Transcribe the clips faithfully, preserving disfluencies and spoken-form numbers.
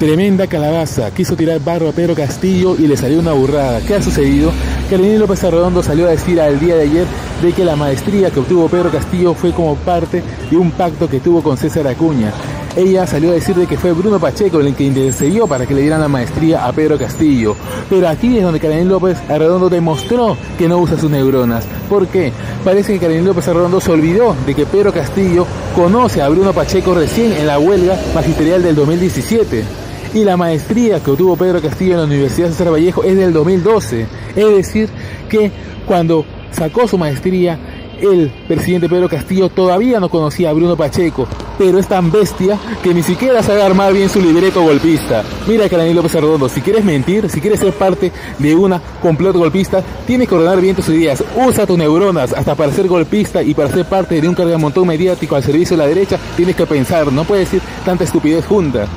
Tremenda calabaza, quiso tirar barro a Pedro Castillo y le salió una burrada. ¿Qué ha sucedido? Karelim López Arredondo salió a decir al día de ayer de que la maestría que obtuvo Pedro Castillo fue como parte de un pacto que tuvo con César Acuña. Ella salió a decir de que fue Bruno Pacheco el que intercedió para que le dieran la maestría a Pedro Castillo. Pero aquí es donde Karelim López Arredondo demostró que no usa sus neuronas. ¿Por qué? Parece que Karelim López Arredondo se olvidó de que Pedro Castillo conoce a Bruno Pacheco recién en la huelga magisterial del dos mil diecisiete. Y la maestría que obtuvo Pedro Castillo en la Universidad de César Vallejo es del dos mil doce. Es decir, que cuando sacó su maestría, el presidente Pedro Castillo todavía no conocía a Bruno Pacheco, pero es tan bestia que ni siquiera sabe armar bien su libreto golpista. Mira, Karelim López Arredondo, si quieres mentir, si quieres ser parte de una complot golpista, tienes que ordenar bien tus ideas. Usa tus neuronas. Hasta para ser golpista y para ser parte de un cargamontón mediático al servicio de la derecha, tienes que pensar. No puedes decir tanta estupidez junta.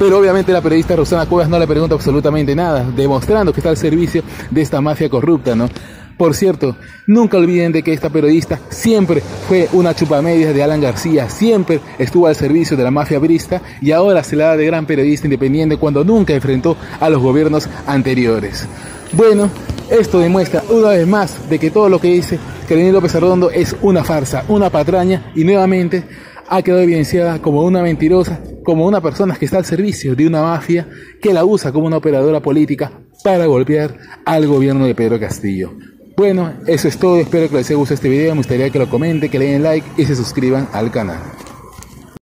Pero obviamente la periodista Rosana Cuevas no le pregunta absolutamente nada, demostrando que está al servicio de esta mafia corrupta, ¿no? Por cierto, nunca olviden de que esta periodista siempre fue una chupamedias de Alan García, siempre estuvo al servicio de la mafia brista y ahora se la da de gran periodista independiente cuando nunca enfrentó a los gobiernos anteriores. Bueno, esto demuestra una vez más de que todo lo que dice Karelim López Arredondo es una farsa, una patraña y nuevamente ha quedado evidenciada como una mentirosa, como una persona que está al servicio de una mafia que la usa como una operadora política para golpear al gobierno de Pedro Castillo. Bueno, eso es todo, espero que les haya gustado este video, me gustaría que lo comenten, que le den like y se suscriban al canal.